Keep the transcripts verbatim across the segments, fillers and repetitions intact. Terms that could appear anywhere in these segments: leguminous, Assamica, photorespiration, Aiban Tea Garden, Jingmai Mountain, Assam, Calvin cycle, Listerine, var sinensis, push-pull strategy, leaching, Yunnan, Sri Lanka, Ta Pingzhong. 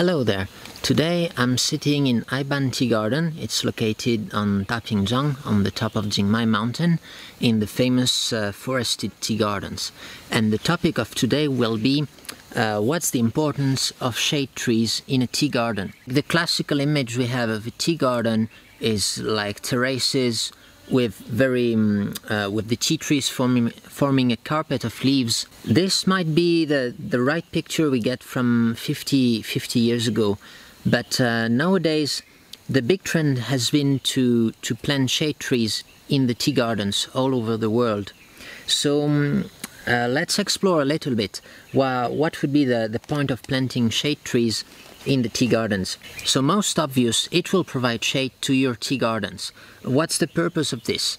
Hello there. Today I'm sitting in Aiban Tea Garden. It's located on Ta Pingzhong, on the top of Jingmai Mountain, in the famous uh, forested tea gardens. And the topic of today will be uh, what's the importance of shade trees in a tea garden. The classical image we have of a tea garden is like terraces with very um, uh, with the tea trees forming forming a carpet of leaves. This might be the the right picture we get from fifty years ago, but uh, nowadays the big trend has been to to plant shade trees in the tea gardens all over the world. So um, uh, let's explore a little bit wha what would be the the point of planting shade trees in the tea gardens. So most obvious, it will provide shade to your tea gardens. What's the purpose of this?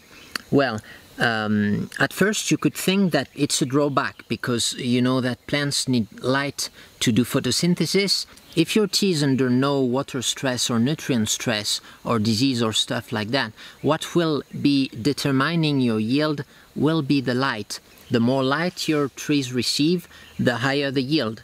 Well, um, at first you could think that it's a drawback, because you know that plants need light to do photosynthesis. If your tea is under no water stress or nutrient stress or disease or stuff like that, what will be determining your yield will be the light. The more light your trees receive, the higher the yield.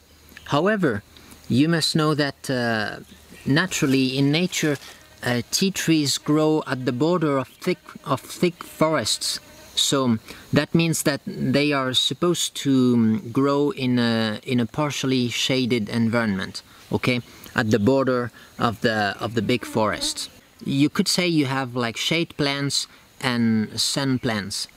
However, you must know that uh, naturally in nature uh, tea trees grow at the border of thick of thick forests, so that means that they are supposed to grow in a in a partially shaded environment, okay, at the border of the of the big forests. You could say you have like shade plants and sun plants.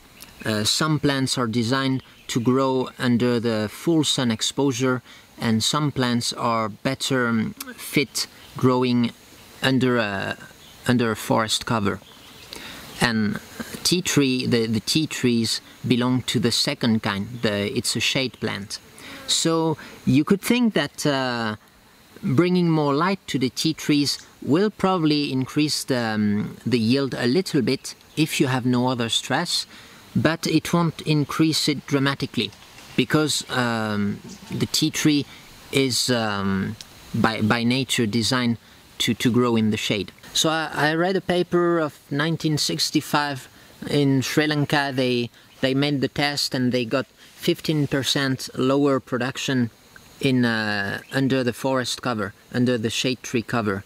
Uh, some plants are designed to grow under the full sun exposure, and some plants are better fit growing under a, under a forest cover. And tea tree, the, the tea trees belong to the second kind, the, it's a shade plant. So you could think that uh, bringing more light to the tea trees will probably increase the, um, the yield a little bit if you have no other stress, but it won't increase it dramatically, because um, the tea tree is um, by, by nature designed to, to grow in the shade. So I, I read a paper of nineteen sixty-five in Sri Lanka. They, they made the test and they got fifteen percent lower production in, uh, under the forest cover, under the shade tree cover,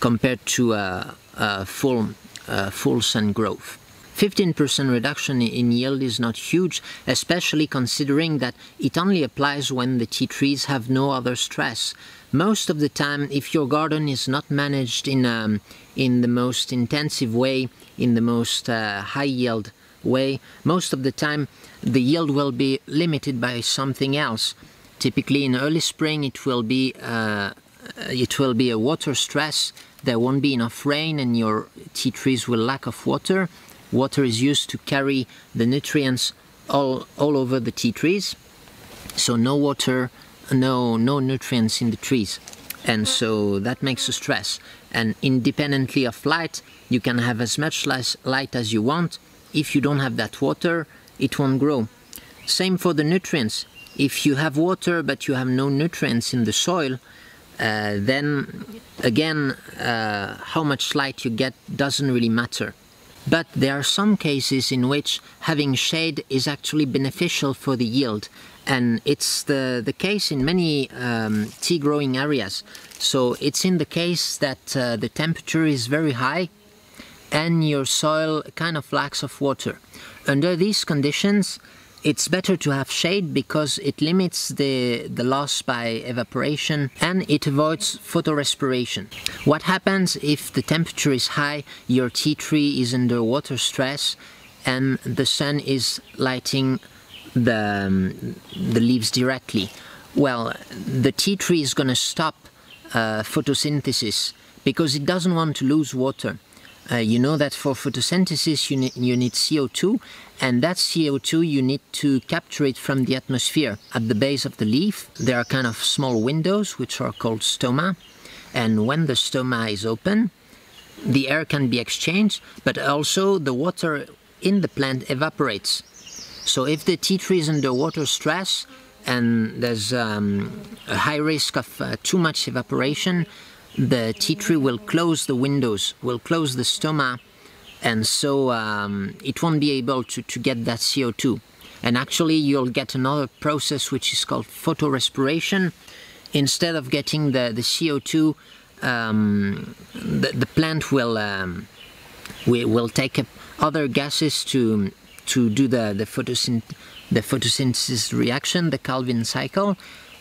compared to uh, uh, full, uh, full sun growth. fifteen percent reduction in yield is not huge, especially considering that it only applies when the tea trees have no other stress. Most of the time, if your garden is not managed in, um, in the most intensive way, in the most uh, high yield way, most of the time the yield will be limited by something else. Typically in early spring it will be, uh, it will be a water stress. There won't be enough rain and your tea trees will lack of water. Water is used to carry the nutrients all, all over the tea trees, so no water, no, no nutrients in the trees, and so that makes a stress. And independently of light, you can have as much light as you want. If you don't have that water, it won't grow. Same for the nutrients. If you have water but you have no nutrients in the soil, uh, then again uh, how much light you get doesn't really matter. But there are some cases in which having shade is actually beneficial for the yield, and it's the, the case in many um, tea growing areas. So it's in the case that uh, the temperature is very high and your soil kind of lacks of water. Under these conditions it's better to have shade, because it limits the, the loss by evaporation and it avoids photorespiration. What happens if the temperature is high, your tea tree is under water stress and the sun is lighting the, um, the leaves directly? Well, the tea tree is going to stop uh, photosynthesis, because it doesn't want to lose water. Uh, you know that for photosynthesis you, ne you need C O two, and that C O two you need to capture it from the atmosphere. At the base of the leaf there are kind of small windows which are called stoma, and when the stoma is open the air can be exchanged, but also the water in the plant evaporates. So if the tea tree is under water stress and there's um, a high risk of uh, too much evaporation, the tea tree will close the windows, will close the stoma, and so um, it won't be able to, to get that C O two. And actually you'll get another process which is called photorespiration, instead of getting the, the C O two, um, the, the plant will um, we will take up other gases to to do the the, photosynth the photosynthesis reaction, the Calvin cycle,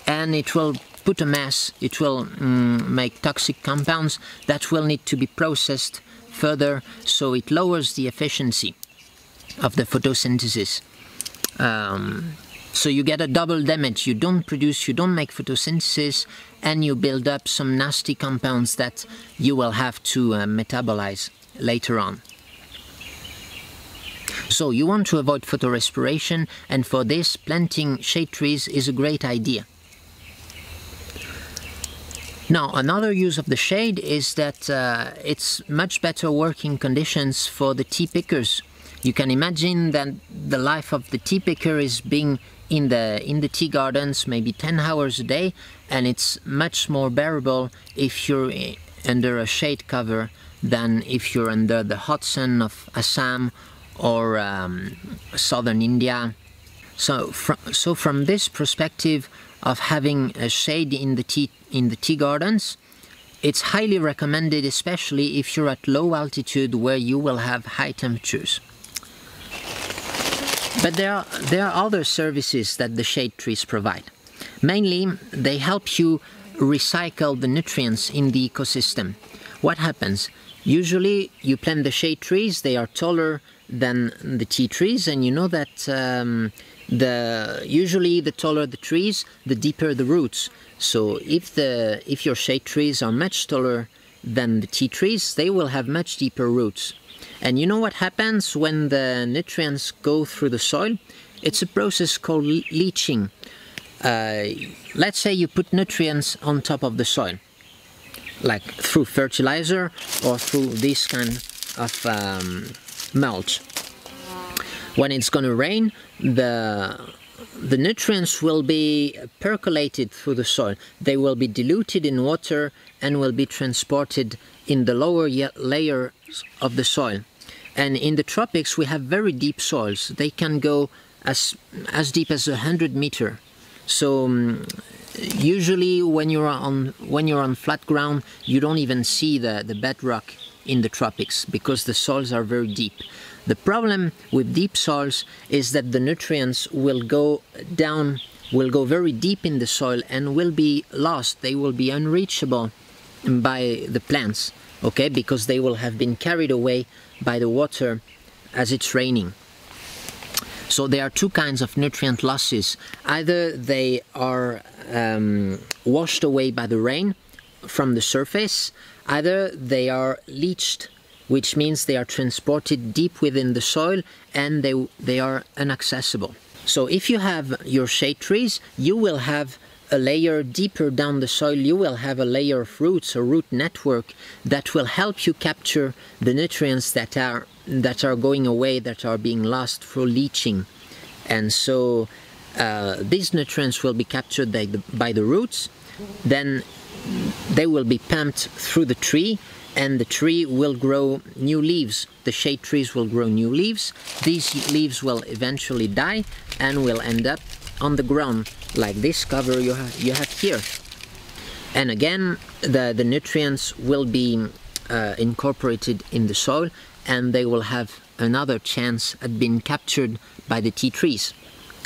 and it will put a mass. It will um, make toxic compounds that will need to be processed further, so it lowers the efficiency of the photosynthesis. Um, so you get a double damage. You don't produce, you don't make photosynthesis, and you build up some nasty compounds that you will have to uh, metabolize later on. So you want to avoid photorespiration, and for this planting shade trees is a great idea. Now, another use of the shade is that uh, it's much better working conditions for the tea pickers. You can imagine that the life of the tea picker is being in the, in the tea gardens maybe ten hours a day, and it's much more bearable if you're under a shade cover than if you're under the hot sun of Assam or um, southern India. So, fr so from this perspective of having a shade in the tea, in the tea gardens, it's highly recommended, especially if you're at low altitude where you will have high temperatures. But there are, there are other services that the shade trees provide. Mainly, they help you recycle the nutrients in the ecosystem. What happens? Usually, you plant the shade trees, they are taller than the tea trees, and you know that um, the usually the taller the trees, the deeper the roots. So if, the, if your shade trees are much taller than the tea trees, they will have much deeper roots. And you know what happens when the nutrients go through the soil? It's a process called le leaching. Uh, let's say you put nutrients on top of the soil, like through fertilizer or through this kind of um, mulch. When it's going to rain, the, the nutrients will be percolated through the soil. They will be diluted in water and will be transported in the lower layer of the soil. And in the tropics we have very deep soils. They can go as, as deep as one hundred meters. So um, usually when you're on when you're on flat ground, you don't even see the, the bedrock in the tropics because the soils are very deep. The problem with deep soils is that the nutrients will go down, will go very deep in the soil and will be lost. They will be unreachable by the plants, okay, because they will have been carried away by the water as it's raining. So there are two kinds of nutrient losses. Either they are um, washed away by the rain from the surface, either they are leached, which means they are transported deep within the soil and they, they are inaccessible. So if you have your shade trees, you will have a layer deeper down the soil, you will have a layer of roots, a root network that will help you capture the nutrients that are that are going away, that are being lost through leaching. And so uh, these nutrients will be captured by the, by the roots, then they will be pumped through the tree, and the tree will grow new leaves. The shade trees will grow new leaves. These leaves will eventually die and will end up on the ground, like this cover you have, you have here. And again, the, the nutrients will be uh, incorporated in the soil and they will have another chance at being captured by the tea trees.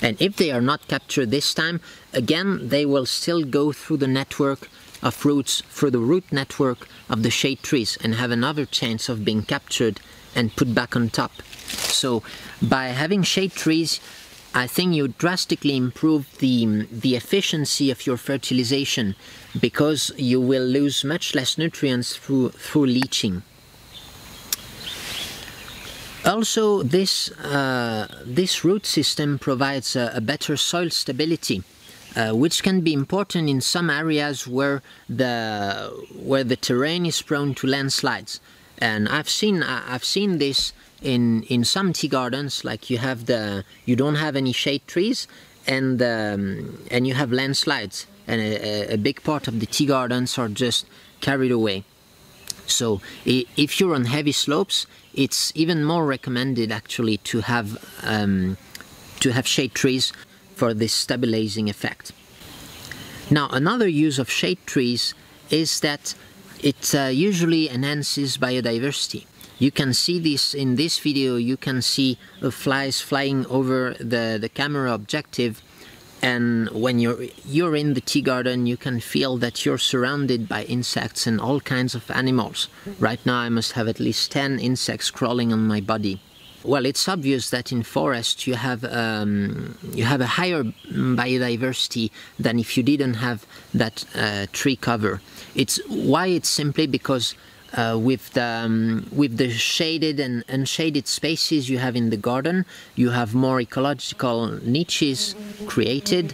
And if they are not captured this time, again, they will still go through the network of roots, through the root network of the shade trees, and have another chance of being captured and put back on top. So by having shade trees, I think you drastically improve the, the efficiency of your fertilization, because you will lose much less nutrients through, through leaching. Also, this, uh, this root system provides a, a better soil stability, uh, which can be important in some areas where the, where the terrain is prone to landslides. And I've seen, I've seen this in in some tea gardens. Like you have the you don't have any shade trees, and um, and you have landslides, and a, a big part of the tea gardens are just carried away. So if you're on heavy slopes, it's even more recommended actually to have um, to have shade trees for this stabilizing effect. Now, another use of shade trees is that it uh, usually enhances biodiversity. You can see this in this video. You can see uh, flies flying over the, the camera objective, and when you're, you're in the tea garden, you can feel that you're surrounded by insects and all kinds of animals. Right now I must have at least ten insects crawling on my body. Well, it's obvious that in forest you have, um, you have a higher biodiversity than if you didn't have that uh, tree cover. It's why it's simply because uh, with, the, um, with the shaded and unshaded spaces you have in the garden, you have more ecological niches created.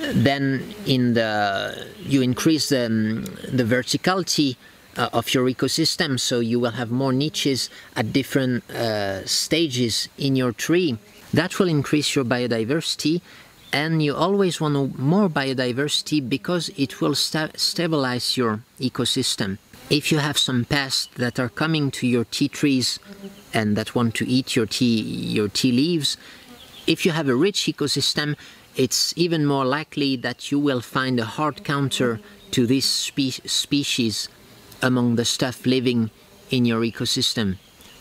Then in the, you increase the, um, the verticality of your ecosystem, so you will have more niches at different uh, stages in your tree. That will increase your biodiversity, and you always want more biodiversity because it will sta stabilize your ecosystem. If you have some pests that are coming to your tea trees and that want to eat your tea, your tea leaves, if you have a rich ecosystem, it's even more likely that you will find a hard counter to this spe species among the stuff living in your ecosystem.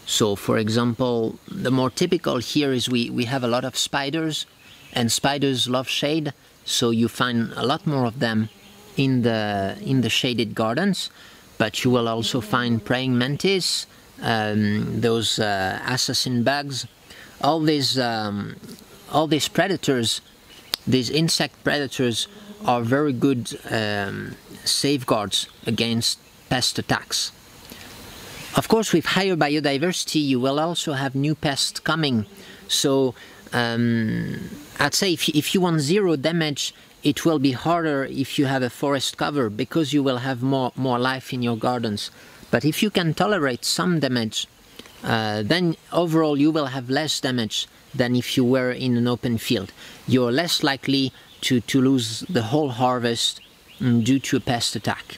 So, for example, the more typical here is we, we have a lot of spiders, and spiders love shade, so you find a lot more of them in the, in the shaded gardens, but you will also find praying mantis, um, those uh, assassin bugs, all these, um, all these predators, these insect predators are very good um, safeguards against pest attacks. Of course, with higher biodiversity, you will also have new pests coming. So um, I'd say if, if you want zero damage, it will be harder if you have a forest cover because you will have more, more life in your gardens. But if you can tolerate some damage, uh, then overall you will have less damage than if you were in an open field. You're less likely to, to lose the whole harvest um, due to a pest attack.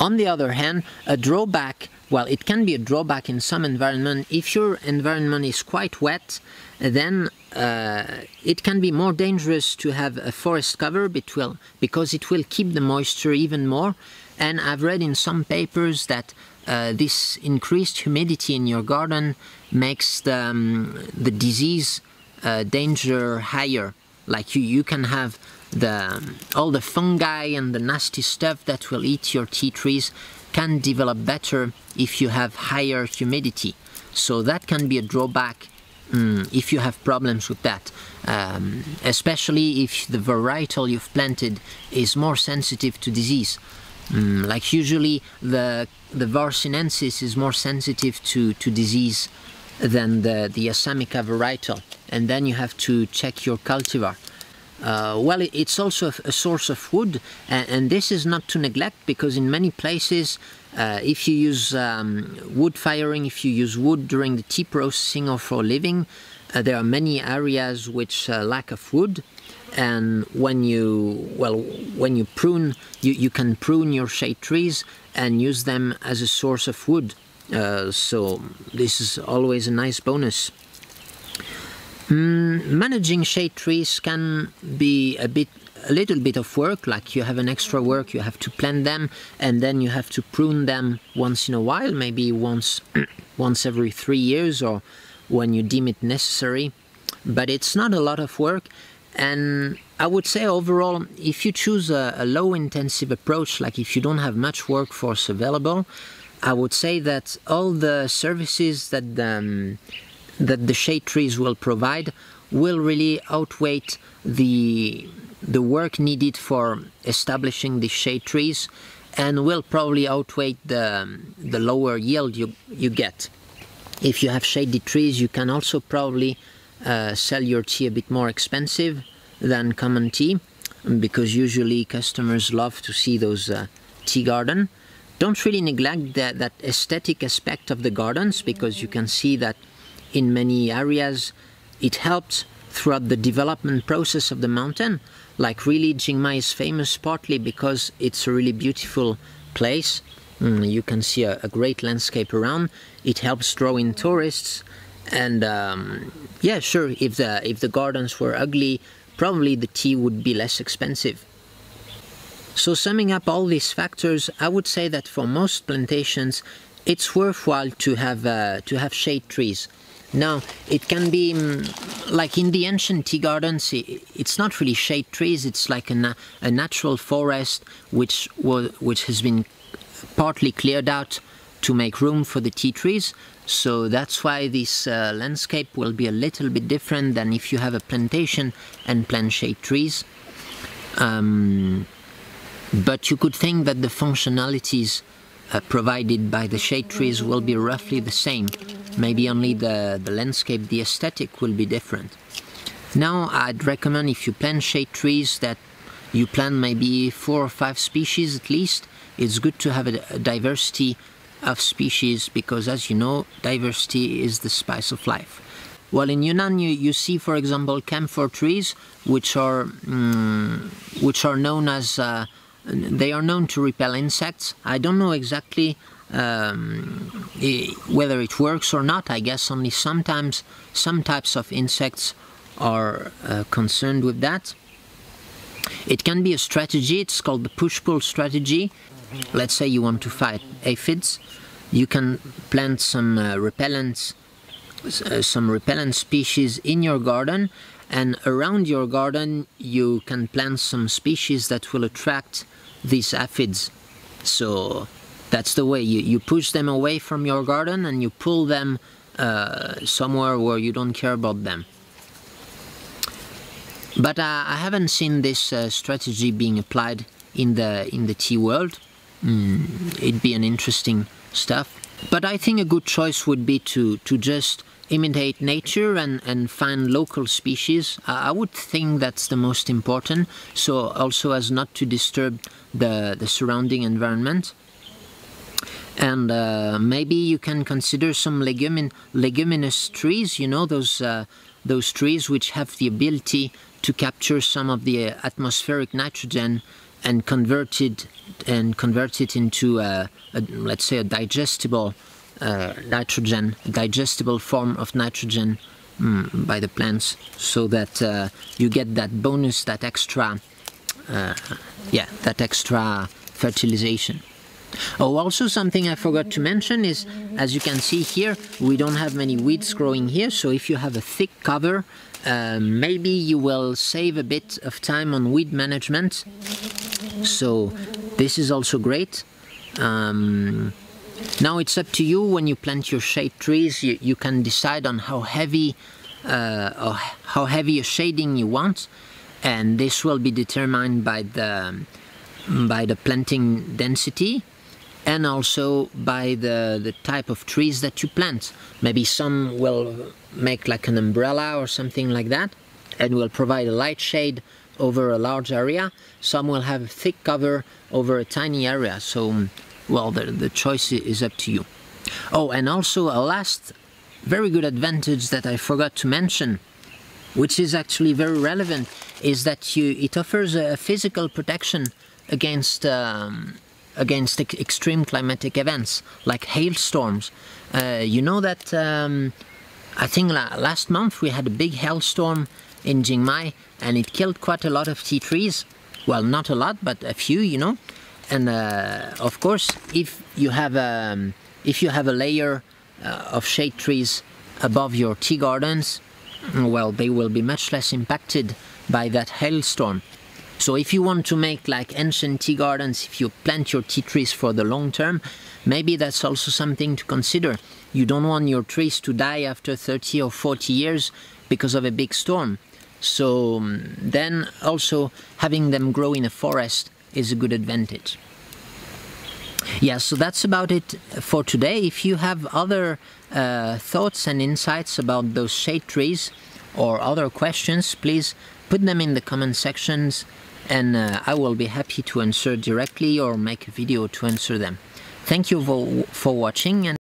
On the other hand, a drawback, well, it can be a drawback in some environment. If your environment is quite wet, then uh, it can be more dangerous to have a forest cover between, because it will keep the moisture even more. And I've read in some papers that uh, this increased humidity in your garden makes the, um, the disease uh, danger higher. Like you, you can have the, all the fungi and the nasty stuff that will eat your tea trees can develop better if you have higher humidity. So that can be a drawback um, if you have problems with that, um, especially if the varietal you've planted is more sensitive to disease. Um, like usually the, the var sinensis is more sensitive to, to disease than the, the Assamica varietal, and then you have to check your cultivar. Uh, well, it's also a source of wood, and, and this is not to neglect, because in many places uh, if you use um, wood firing, if you use wood during the tea processing or for living, uh, there are many areas which uh, lack of wood, and when you, well, when you prune, you, you can prune your shade trees and use them as a source of wood, uh, so this is always a nice bonus. Mm, managing shade trees can be a bit, a little bit of work. Like you have an extra work, you have to plant them, and then you have to prune them once in a while, maybe once, once every three years, or when you deem it necessary. But it's not a lot of work, and I would say overall, if you choose a, a low-intensive approach, like if you don't have much workforce available, I would say that all the services that Um, that the shade trees will provide will really outweigh the, the work needed for establishing the shade trees, and will probably outweigh the, the lower yield you, you get. If you have shady trees, you can also probably uh, sell your tea a bit more expensive than common tea, because usually customers love to see those uh, tea garden. Don't really neglect that, that aesthetic aspect of the gardens, because you can see that in many areas it helped throughout the development process of the mountain. Like really Jingmai is famous partly because it's a really beautiful place. Mm, you can see a, a great landscape around. It helps draw in tourists, and um, yeah, sure, if the, if the gardens were ugly, probably the tea would be less expensive. So summing up all these factors, I would say that for most plantations, it's worthwhile to have uh, to have shade trees. Now, it can be, like in the ancient tea gardens, it's not really shade trees, it's like a, a natural forest which, which has been partly cleared out to make room for the tea trees. So that's why this uh, landscape will be a little bit different than if you have a plantation and plant shade trees. Um, but you could think that the functionalities Uh, provided by the shade trees will be roughly the same. Maybe only the, the landscape, the aesthetic will be different. Now I'd recommend, if you plant shade trees, that you plant maybe four or five species at least. It's good to have a, a diversity of species because, as you know, diversity is the spice of life. Well, in Yunnan you, you see, for example, camphor trees, which are, um, which are known as uh, they are known to repel insects. I don't know exactly um, whether it works or not. I guess only sometimes some types of insects are uh, concerned with that. It can be a strategy. It's called the push-pull strategy. Let's say you want to fight aphids. You can plant some uh, repellents, uh, some repellent species in your garden, and around your garden you can plant some species that will attract these aphids. So that's the way you, you push them away from your garden and you pull them uh, somewhere where you don't care about them. But uh, I haven't seen this uh, strategy being applied in the in the tea world. Mm, it'd be an interesting stuff. But I think a good choice would be to to just imitate nature and, and find local species. Uh, I would think that's the most important, so also as not to disturb the, the surrounding environment. And uh, maybe you can consider some legumin leguminous trees, you know, those, uh, those trees which have the ability to capture some of the atmospheric nitrogen and convert it, and convert it into, a, a, let's say, a digestible Uh, nitrogen, digestible form of nitrogen mm, by the plants, so that uh, you get that bonus, that extra, uh, yeah, that extra fertilization. Oh, also something I forgot to mention is, as you can see here, we don't have many weeds growing here, so if you have a thick cover, uh, maybe you will save a bit of time on weed management. So this is also great. Um, Now it's up to you. When you plant your shade trees, you, you can decide on how heavy uh, or how heavy a shading you want, and this will be determined by the by the planting density and also by the, the type of trees that you plant. Maybe some will make like an umbrella or something like that and will provide a light shade over a large area. Some will have a thick cover over a tiny area. So well, the, the choice is up to you. Oh, and also a last very good advantage that I forgot to mention, which is actually very relevant, is that you, it offers a physical protection against, um, against ex extreme climatic events, like hailstorms. Uh, you know that, um, I think la last month we had a big hailstorm in Jingmai, and it killed quite a lot of tea trees. Well, not a lot, but a few, you know. And uh, of course, if you have a, if you have a layer uh, of shade trees above your tea gardens, well, they will be much less impacted by that hailstorm. So if you want to make like ancient tea gardens, if you plant your tea trees for the long term, maybe that's also something to consider. You don't want your trees to die after thirty or forty years because of a big storm. So then also having them grow in a forest is a good advantage. Yeah, so that's about it for today. If you have other uh, thoughts and insights about those shade trees or other questions, please put them in the comment sections, and uh, I will be happy to answer directly or make a video to answer them. Thank you for, for watching, and